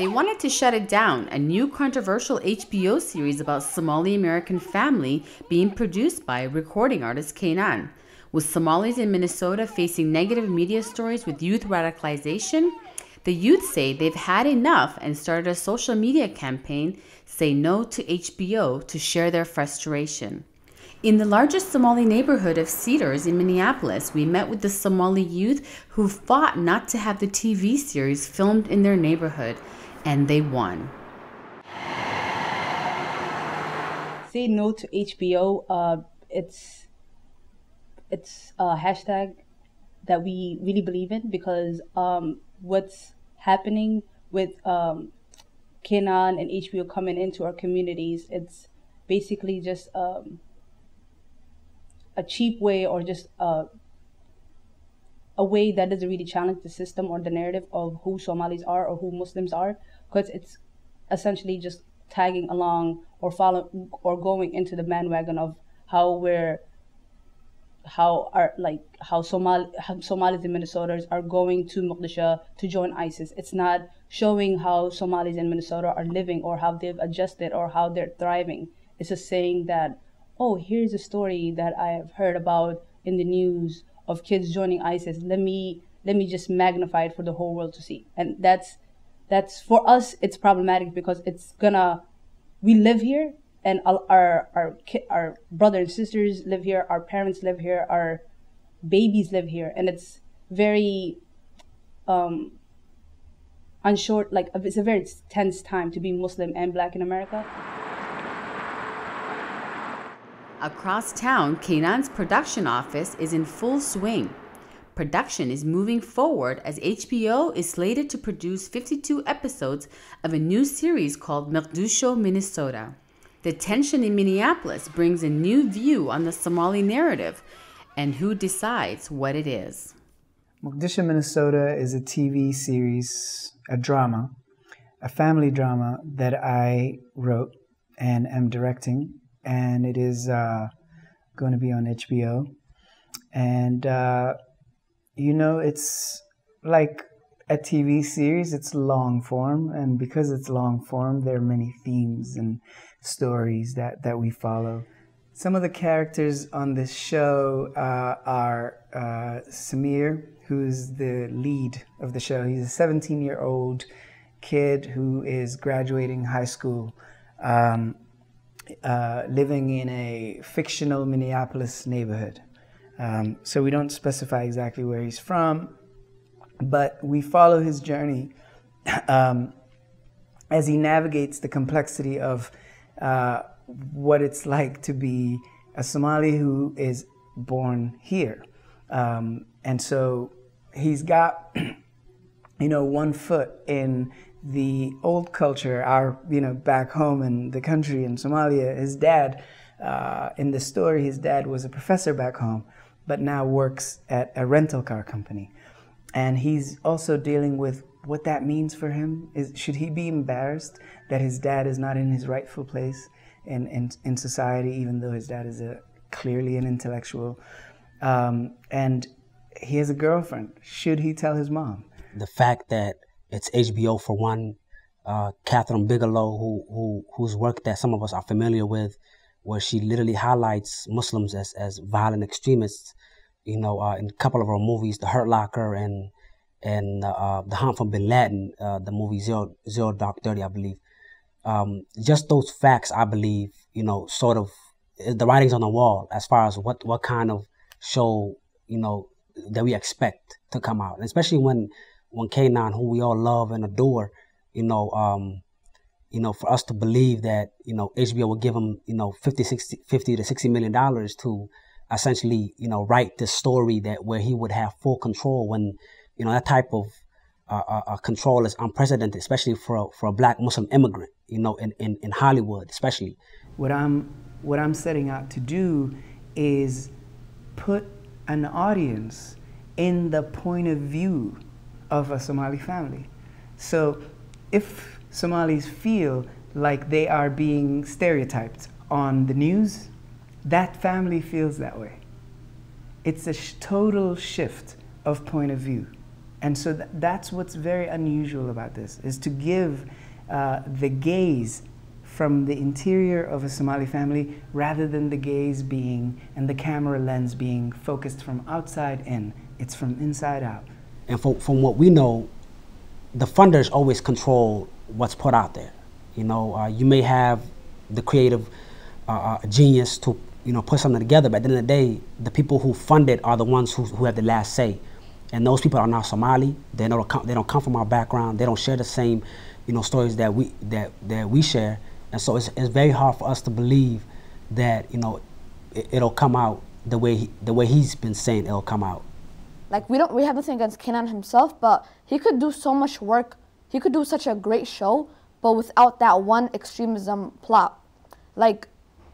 They wanted to shut it down, a new controversial HBO series about Somali-American family being produced by recording artist K'naan. With Somalis in Minnesota facing negative media stories with youth radicalization, the youth say they've had enough and started a social media campaign, Say No to HBO, to share their frustration. In the largest Somali neighborhood of Cedars in Minneapolis, we met with the Somali youth who fought not to have the TV series filmed in their neighborhood, and they won. Say no to HBO. It's a hashtag that we really believe in, because what's happening with K'naan and HBO coming into our communities, it's basically just a cheap way, or just a way that doesn't really challenge the system or the narrative of who Somalis are or who Muslims are, because it's essentially just tagging along or following or going into the bandwagon of how Somalis and Minnesotans are going to Mogadishu to join ISIS. It's not showing how Somalis in Minnesota are living, or how they've adjusted, or how they're thriving. It's just saying that, oh, here's a story that I have heard about in the news of kids joining ISIS. Let me just magnify it for the whole world to see. And that's for us, it's problematic, because it's gonna, we live here, and our brothers and sisters live here, our parents live here, our babies live here, and it's very it's a very tense time to be Muslim and Black in America. Across town, K'naan's production office is in full swing. Production is moving forward as HBO is slated to produce 52 episodes of a new series called Mogadishu Minnesota. The tension in Minneapolis brings a new view on the Somali narrative, and who decides what it is. Mogadishu, Minnesota is a TV series, a drama, a family drama that I wrote and am directing, and it is going to be on HBO. And, you know, it's like a TV series, it's long form, and because it's long form, there are many themes and stories that we follow. Some of the characters on this show are Samir, who's the lead of the show. He's a 17-year-old kid who is graduating high school, living in a fictional Minneapolis neighborhood. So we don't specify exactly where he's from, but we follow his journey as he navigates the complexity of what it's like to be a Somali who is born here. And so he's got, you know, one foot in the old culture, our, you know, back home in the country in Somalia. His dad, in the story, his dad was a professor back home, but now works at a rental car company. And he's also dealing with what that means for him. Should he be embarrassed that his dad is not in his rightful place in society, even though his dad is clearly an intellectual? And he has a girlfriend. Should he tell his mom? The fact that it's HBO, for one, Catherine Bigelow, whose work that some of us are familiar with, where she literally highlights Muslims as violent extremists, you know, in a couple of her movies, The Hurt Locker and The Hunt for Bin Laden, the movie Zero Dark Thirty, I believe. Just those facts, I believe, you know, sort of the writing's on the wall as far as what kind of show, you know, that we expect to come out. And especially when K'naan, who we all love and adore, you know, for us to believe that, you know, HBO will give him, you know, $50 to $60 million to essentially, you know, write this story that where he would have full control, when, you know, that type of control is unprecedented, especially for a Black Muslim immigrant, you know, in Hollywood, especially. What I'm setting out to do is put an audience in the point of view of a Somali family. So if Somalis feel like they are being stereotyped on the news, that family feels that way. It's a total shift of point of view. And so that's what's very unusual about this, is to give the gaze from the interior of a Somali family rather than the gaze being and the camera lens being focused from outside in. It's from inside out. And from what we know, the funders always control what's put out there. You know, you may have the creative genius to, you know, put something together, but at the end of the day, the people who fund it are the ones who have the last say. And those people are not Somali. They don't come from our background. They don't share the same, you know, stories that we share. And so it's very hard for us to believe that, you know, it'll come out the way he's been saying it'll come out. Like, we have nothing against K'naan himself, but he could do so much work. He could do such a great show, but without that one extremism plot. Like,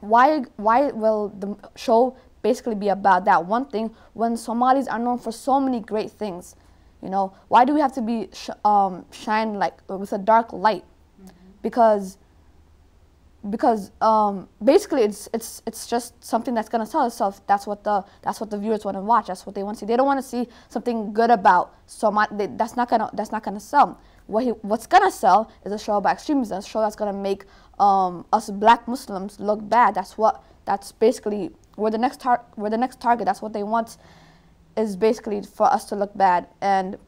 why will the show basically be about that one thing when Somalis are known for so many great things? You know, why do we have to be shined like with a dark light? Mm-hmm. Because basically it's just something that's gonna sell itself. That's what the viewers want to watch. That's what they want to see. They don't want to see something good about Somali. That's not gonna sell. What's gonna sell is a show about extremism. A show that's gonna make us Black Muslims look bad. That's basically we're the next target. That's what they want, is basically for us to look bad. And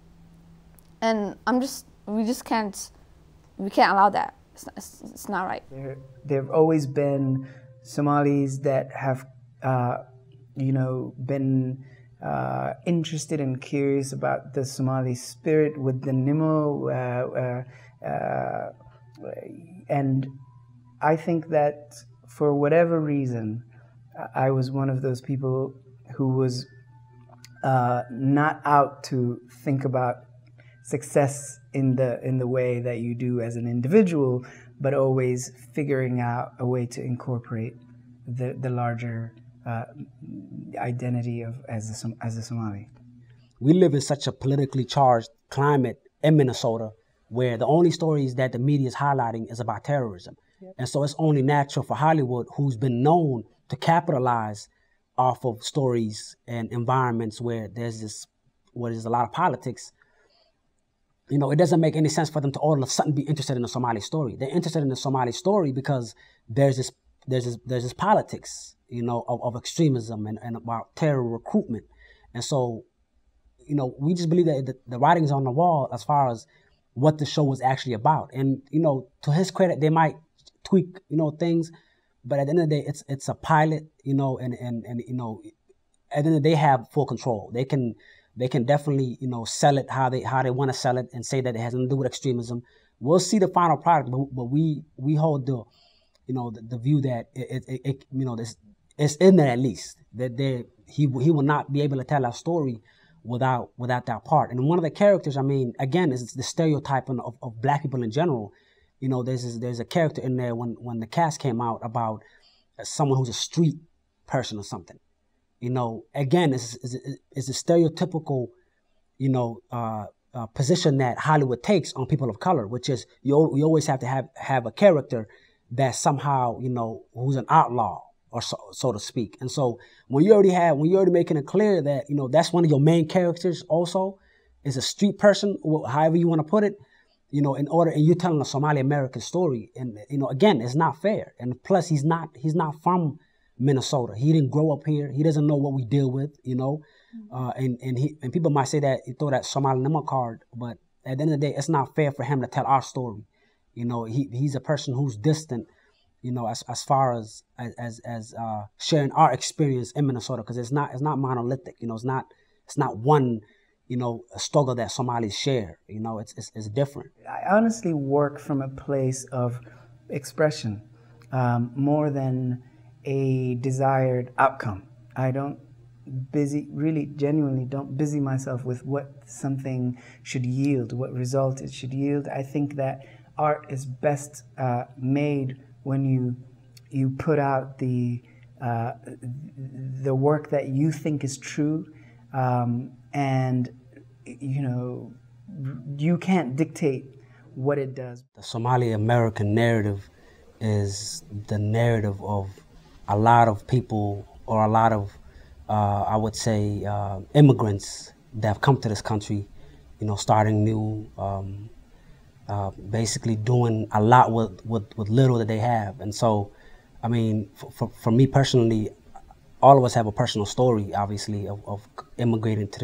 we can't allow that. It's not right. There have always been Somalis that have, you know, been interested and curious about the Somali spirit with the Nimo. And I think that for whatever reason, I was one of those people who was not out to think about success in the way that you do as an individual, but always figuring out a way to incorporate the larger identity of as a Somali. We live in such a politically charged climate in Minnesota, where the only stories that the media is highlighting is about terrorism. Yep. And so it's only natural for Hollywood, who's been known to capitalize off of stories and environments where there's a lot of politics. You know, it doesn't make any sense for them to all of a sudden be interested in a Somali story. They're interested in a Somali story because there's this politics, you know, of extremism and about terror recruitment. And so, you know, we just believe that the writing's on the wall as far as what the show was actually about. And, you know, to his credit, they might tweak, you know, things, but at the end of the day, it's a pilot, you know, and you know, at the end of the day, they have full control. They can definitely, you know, sell it how they want to sell it and say that it has nothing to do with extremism. We'll see the final product, but we hold the, you know, the view that it you know, this, it's in there at least, that he will not be able to tell our story without that part. And one of the characters, I mean, again, is the stereotyping of Black people in general. You know, there's a character in there when the cast came out about someone who's a street person or something. You know, again, it's a stereotypical, you know, position that Hollywood takes on people of color, which is you always have to have a character that somehow, you know, who's an outlaw or so to speak. And so when you're already making it clear that, you know, that's one of your main characters also is a street person, however you want to put it, you know, and you're telling a Somali American story, and, you know, again, it's not fair. And plus, he's not from Minnesota. He didn't grow up here. He doesn't know what we deal with, you know. And people might say that, throw that Somali Nima card, but at the end of the day, it's not fair for him to tell our story. You know, he's a person who's distant, you know, as far as sharing our experience in Minnesota, because it's not monolithic. You know, it's not one, you know, struggle that Somalis share. You know, it's different. I honestly work from a place of expression more than a desired outcome. I don't genuinely don't busy myself with what something should yield, what result it should yield. I think that art is best made when you put out the work that you think is true, and, you know, you can't dictate what it does. The Somali American narrative is the narrative of a lot of people, or a lot of, I would say, immigrants that have come to this country, starting new, basically doing a lot with little that they have. And so, I mean, for me personally, all of us have a personal story, obviously, of immigrating to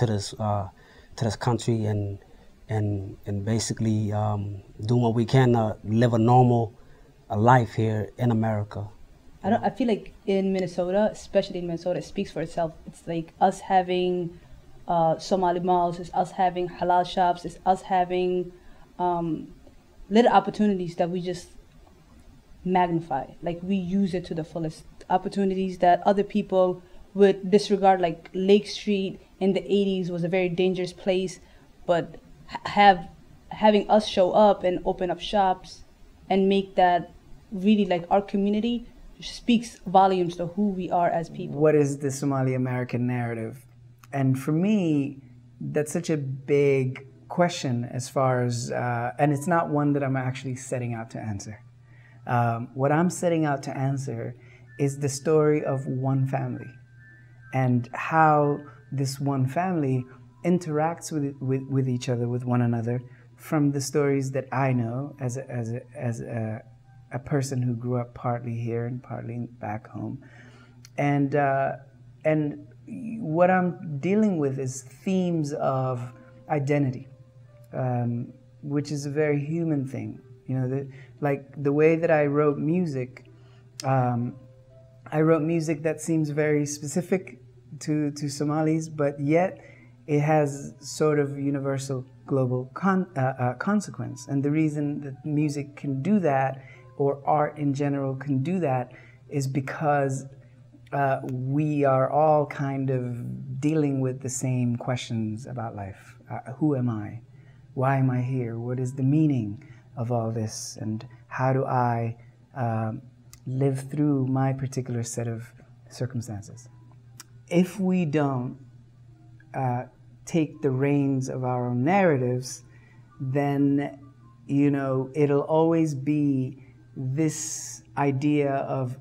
this country and basically doing what we can to live a normal life here in America. I feel like in Minnesota, especially in Minnesota, it speaks for itself. It's like us having Somali malls, it's us having halal shops, it's us having little opportunities that we just magnify. Like we use it to the fullest. Opportunities that other people would disregard, like Lake Street in the 80s was a very dangerous place, but having us show up and open up shops and make that really like our community speaks volumes to who we are as people. What is the Somali American narrative? And for me, that's such a big question as far as, and it's not one that I'm actually setting out to answer. What I'm setting out to answer is the story of one family and how this one family interacts with each other, with one another, from the stories that I know as a person who grew up partly here and partly back home. And what I'm dealing with is themes of identity, which is a very human thing. You know, like the way that I wrote music, I wrote music that seems very specific to Somalis, but yet it has sort of universal global consequence. And the reason that music can do that, or art in general can do that, is because we are all kind of dealing with the same questions about life. Who am I? Why am I here? What is the meaning of all this? And how do I live through my particular set of circumstances? If we don't take the reins of our own narratives, then, you know, it'll always be this idea of,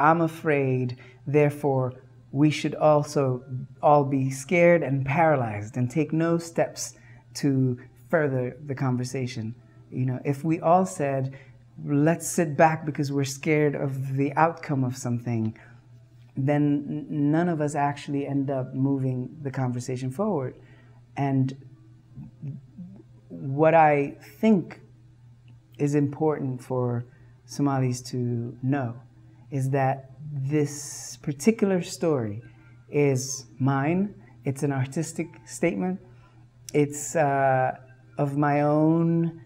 I'm afraid, therefore we should also all be scared and paralyzed and take no steps to further the conversation. You know, if we all said, let's sit back because we're scared of the outcome of something, then none of us actually end up moving the conversation forward. And what I think is important for Somalis to know is that this particular story is mine. It's an artistic statement. It's of my own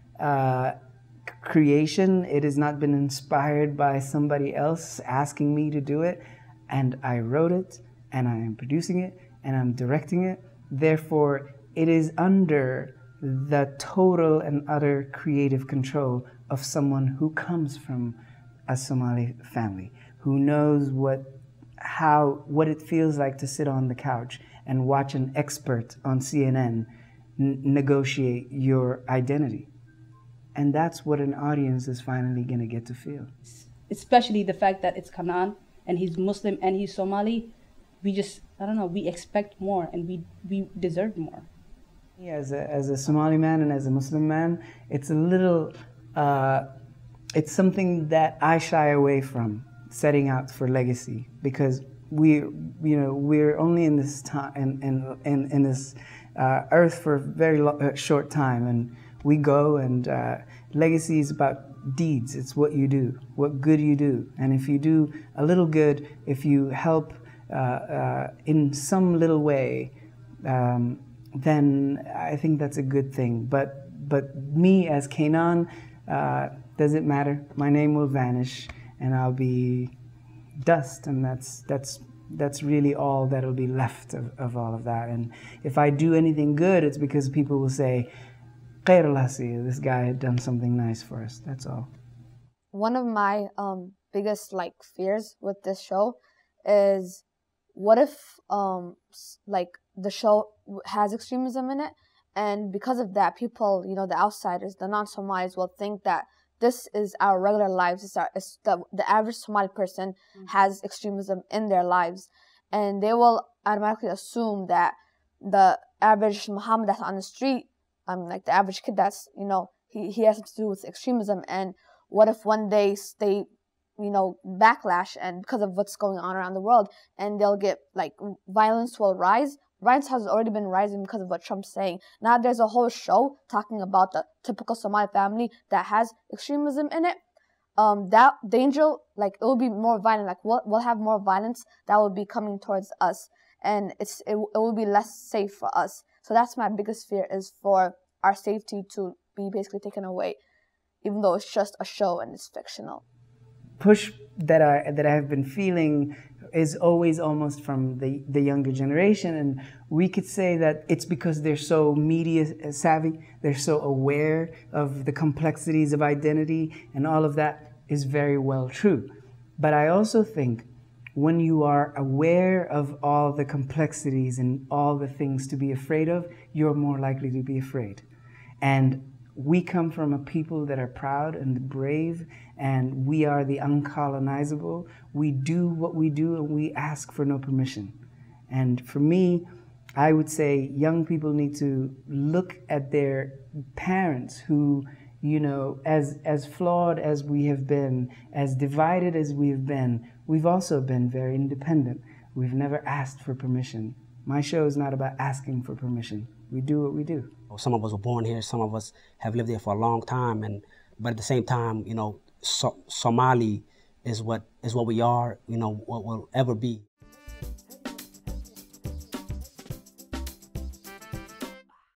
creation. It has not been inspired by somebody else asking me to do it. And I wrote it, and I am producing it, and I'm directing it. Therefore, it is under the total and utter creative control of someone who comes from a Somali family, who knows what it feels like to sit on the couch and watch an expert on CNN negotiate your identity. And that's what an audience is finally going to get to feel. Especially the fact that it's K'naan, and he's Muslim and he's Somali. We just, I don't know, we expect more, and we deserve more. Yeah, as a Somali man and as a Muslim man, it's a little, it's something that I shy away from, setting out for legacy, because we're only in this time, in this earth for a very short time, and we go, and legacy is about deeds. It's what you do, what good you do. And if you do a little good, if you help in some little way, then I think that's a good thing. But me as K'naan, doesn't matter. My name will vanish and I'll be dust, and that's really all that'll be left of all of that. And if I do anything good, it's because people will say, this guy had done something nice for us. That's all. One of my biggest fears with this show is, what if the show has extremism in it, and because of that, people, the outsiders, the non-Somalis, will think that this is our regular lives. It's the average Somali person has extremism in their lives, and they will automatically assume that the average Muhammad that's on the street, like the average kid that's, he has to do with extremism. And what if one day they, backlash and because of what's going on around the world, and they'll get, violence will rise. Violence has already been rising because of what Trump's saying. Now there's a whole show talking about the typical Somali family that has extremism in it. That danger, it will be more violent. We'll have more violence that will be coming towards us, and it will be less safe for us. So that's my biggest fear, is for our safety to be basically taken away, even though it's just a show and it's fictional. Push that I have been feeling is always almost from the younger generation, and we could say that it's because they're so media savvy, they're so aware of the complexities of identity, and all of that is very well true. But I also think when you are aware of all the complexities and all the things to be afraid of, you're more likely to be afraid. And we come from a people that are proud and brave, and we are the uncolonizable. We do what we do, and we ask for no permission. And for me, I would say young people need to look at their parents who, as flawed as we have been, as divided as we have been, we've also been very independent. We've never asked for permission. My show is not about asking for permission. We do what we do. Some of us were born here, some of us have lived here for a long time, but at the same time, Somali is what we are, what we'll ever be.